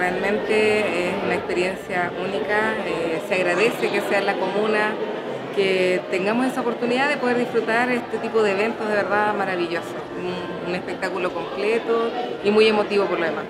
realmente es una experiencia única, se agradece que sea en la comuna, que tengamos esa oportunidad de poder disfrutar este tipo de eventos de verdad maravillosos, un espectáculo completo y muy emotivo por lo demás.